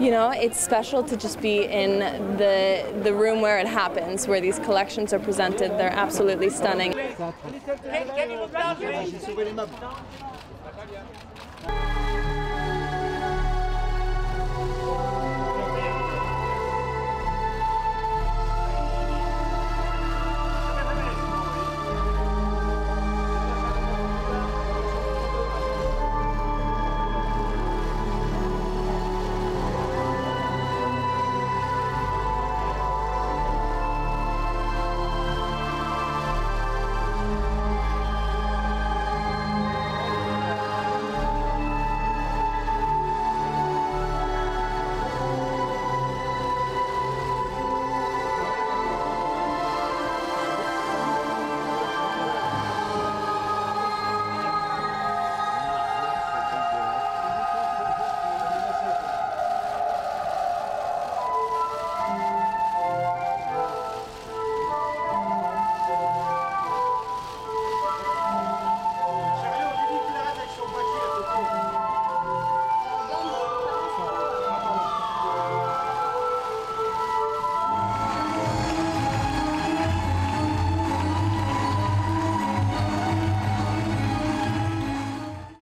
You know, it's special to just be in the room where it happens, where these collections are presented. They're absolutely stunning.